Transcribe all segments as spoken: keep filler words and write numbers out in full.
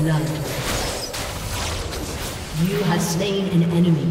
blood. You have slain an enemy.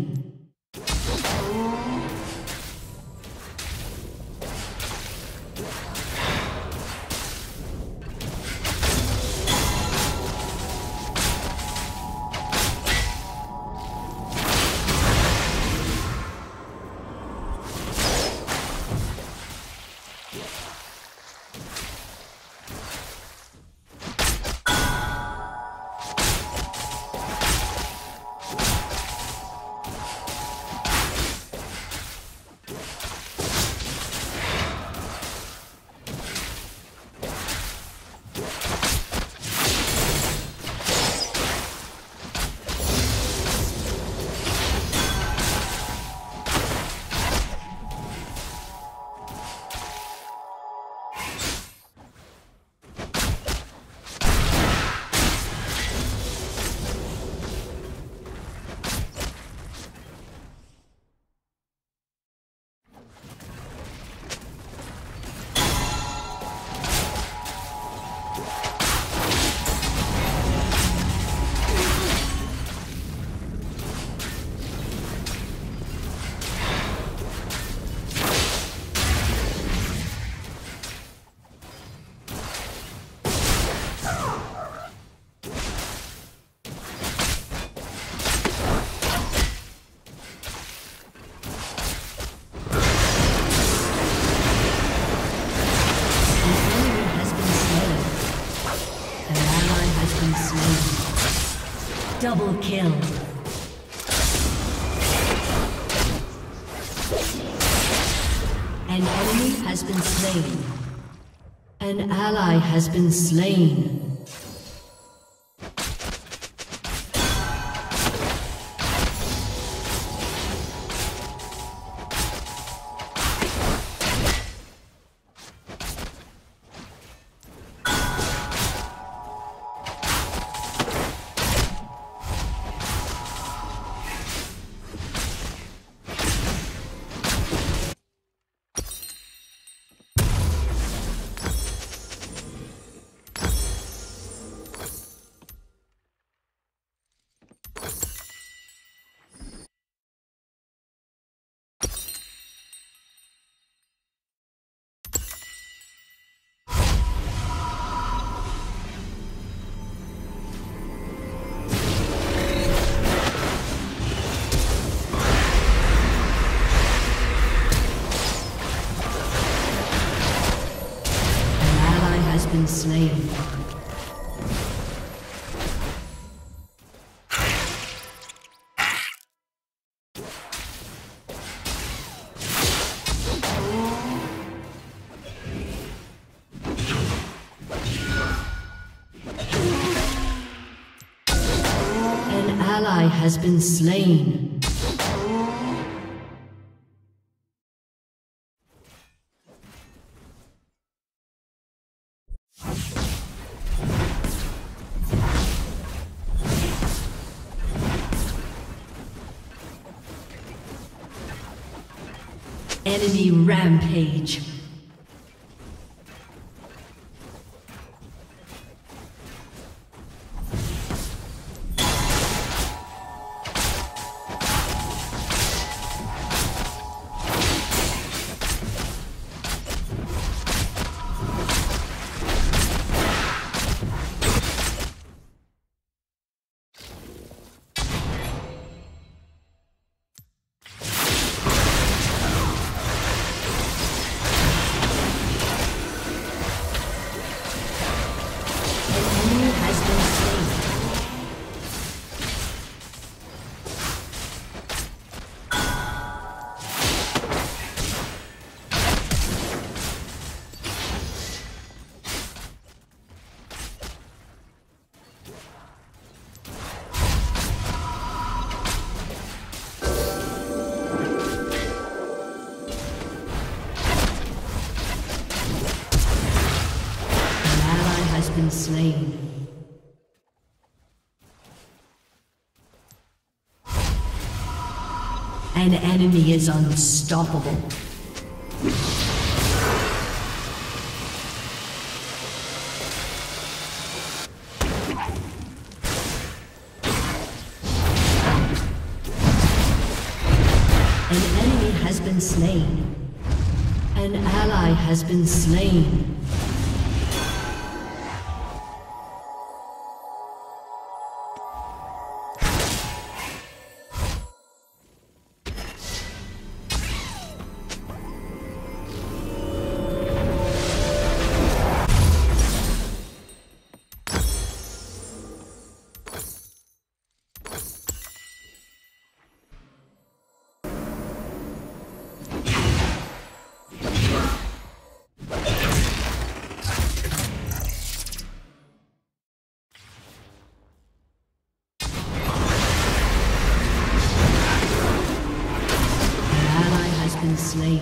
Double kill. An enemy has been slain. An ally has been slain. Slain. An ally has been slain. Enemy rampage. Slain. An enemy is unstoppable. An enemy has been slain. An ally has been slain. Slain.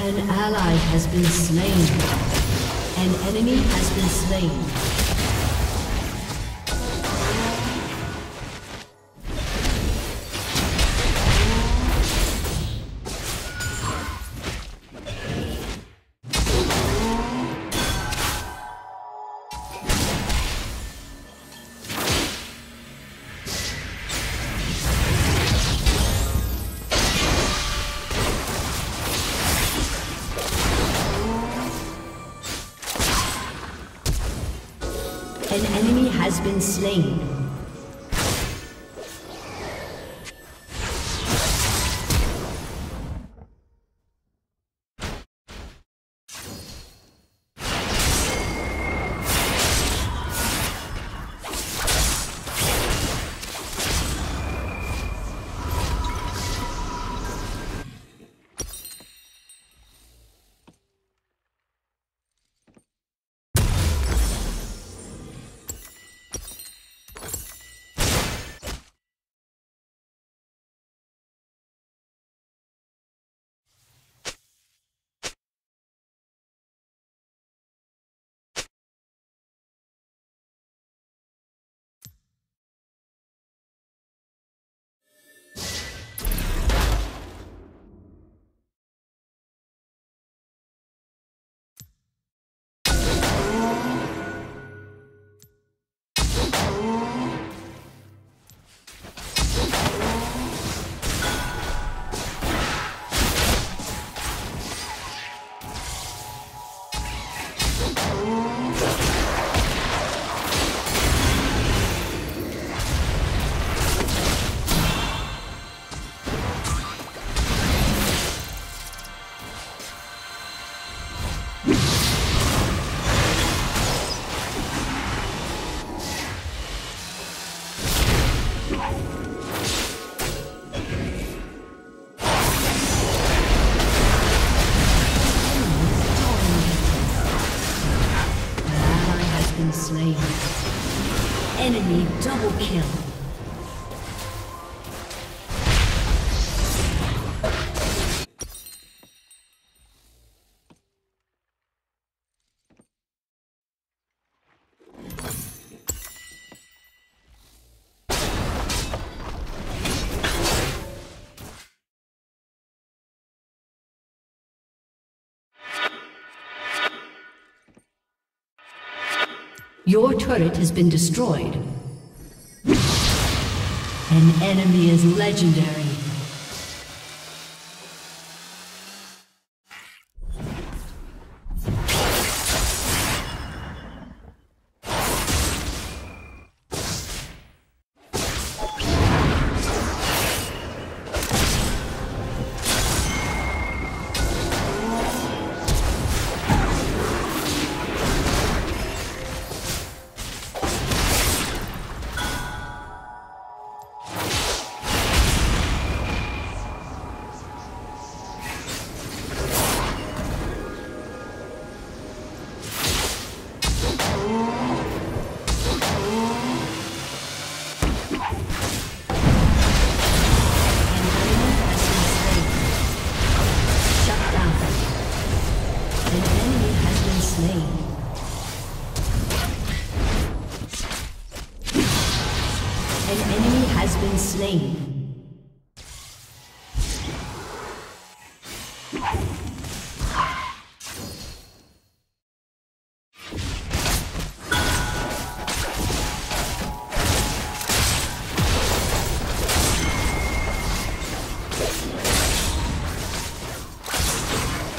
An ally has been slain. An enemy has been slain. An enemy has been slain. Enemy double kill. Your turret has been destroyed. An enemy is legendary.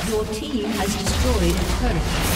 Your team has destroyed a turret.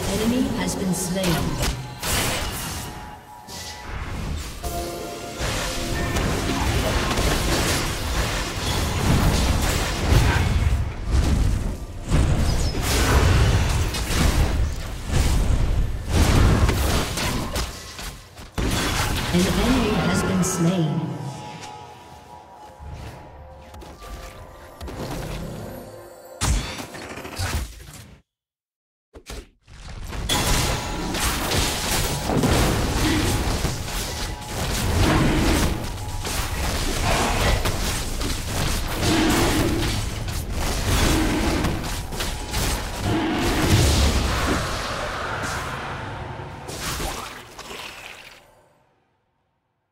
An enemy has been slain.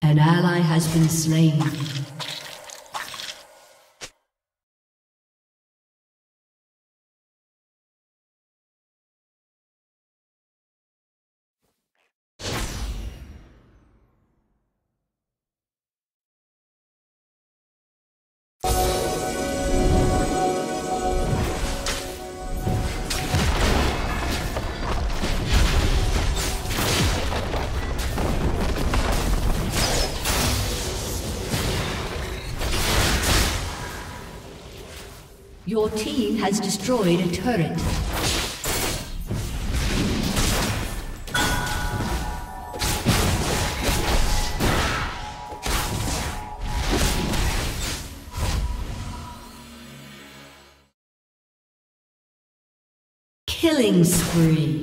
An ally has been slain. Your team has destroyed a turret. Killing spree.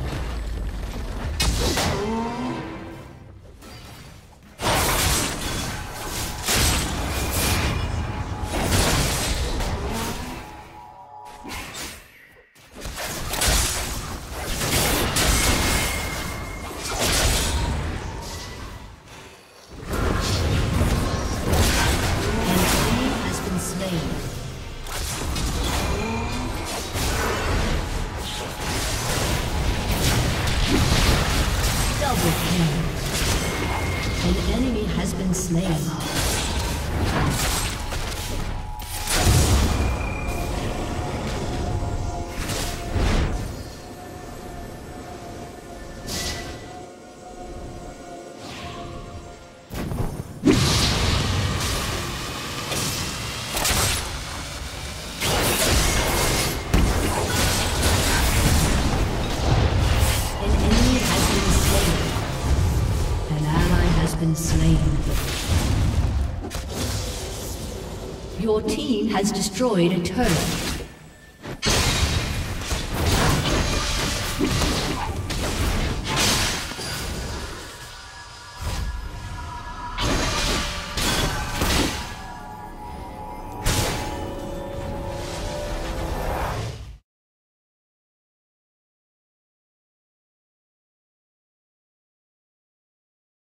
Your team has destroyed a turret.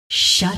Shut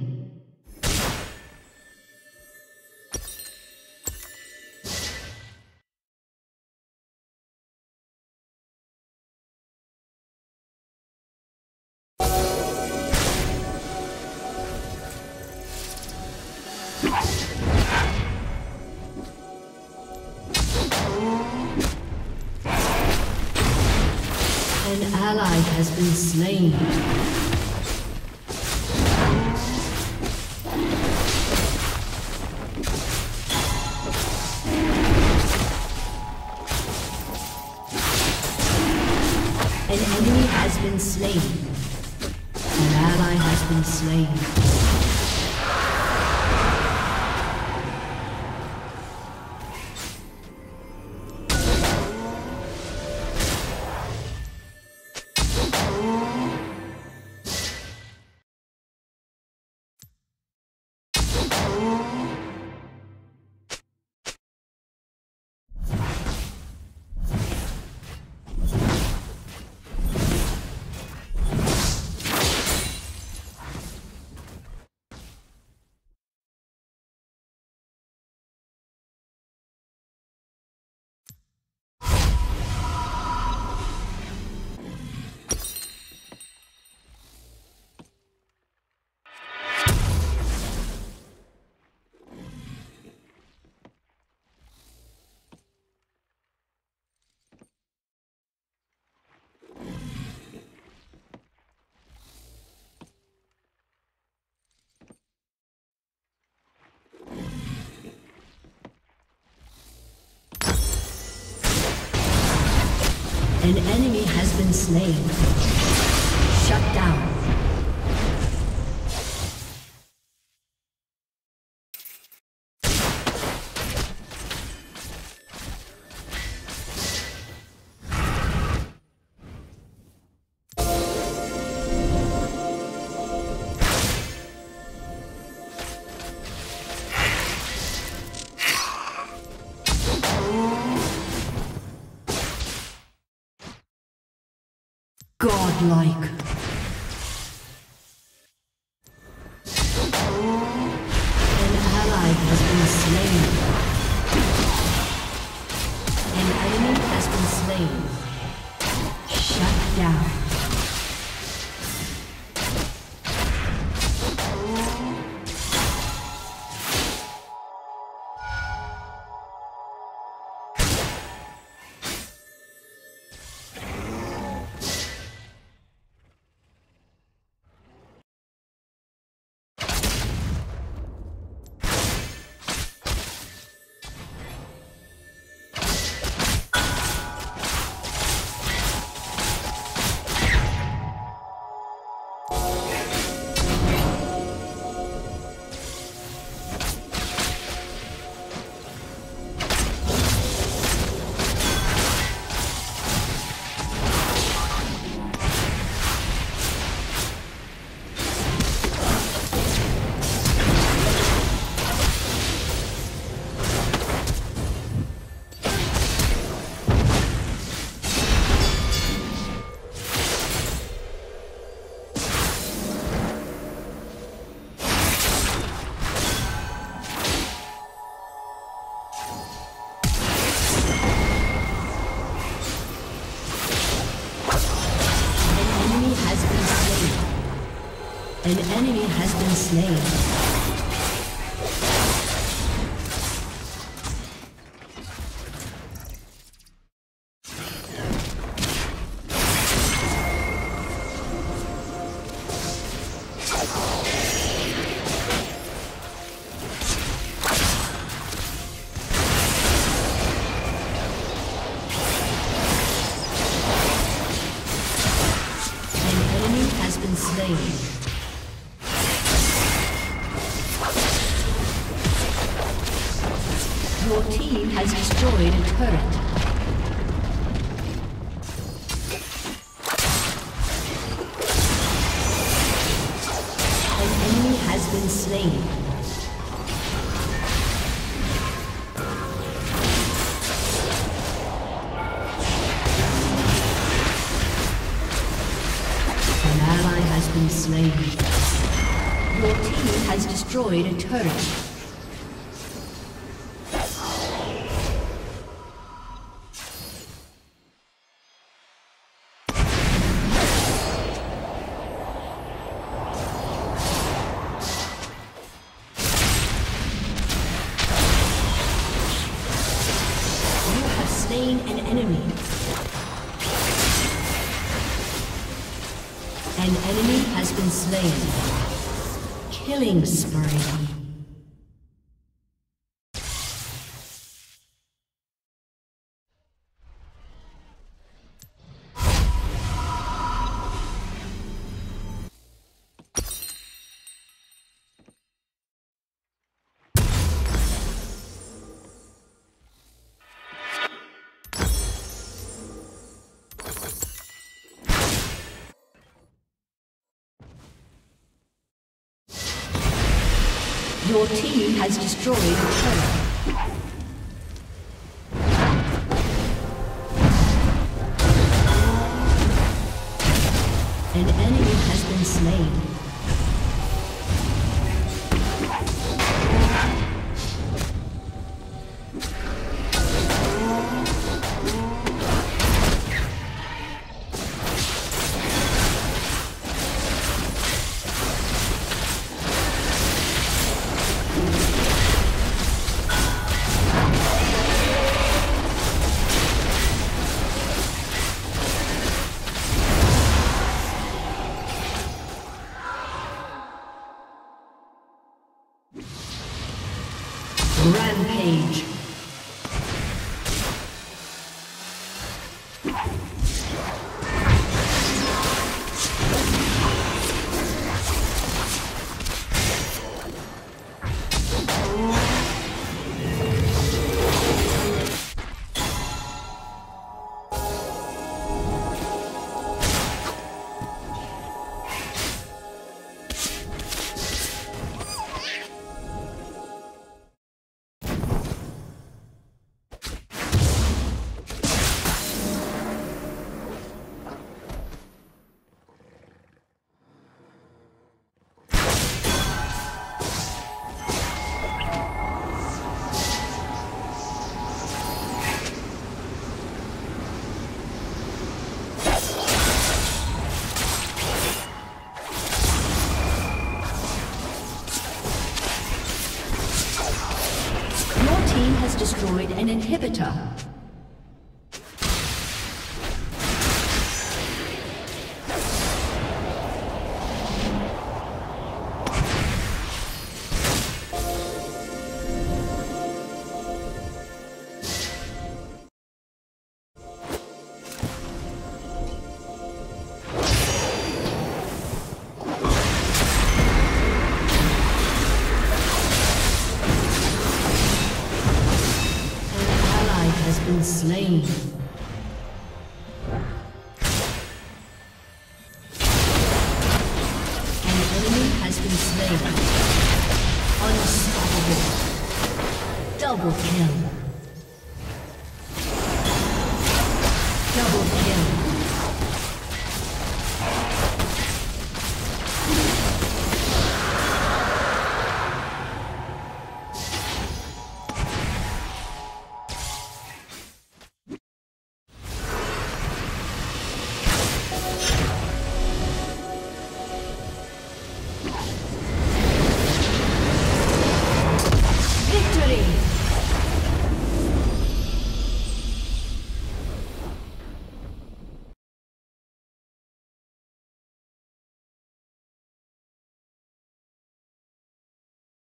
An ally has been slain. An enemy has been slain. An ally has been slain. An enemy has been slain. Shut down. Godlike. An ally has been slain. An enemy has been slain. Shut down. An enemy has been slain. Your team has destroyed a turret. An enemy has been slain. An ally has been slain. slain. Your team has destroyed a turret. Killing spree. Your team has destroyed a turret. Rampage. Destroyed an inhibitor. Slain. An enemy has been slain. Unstoppable. Double kill. Double kill.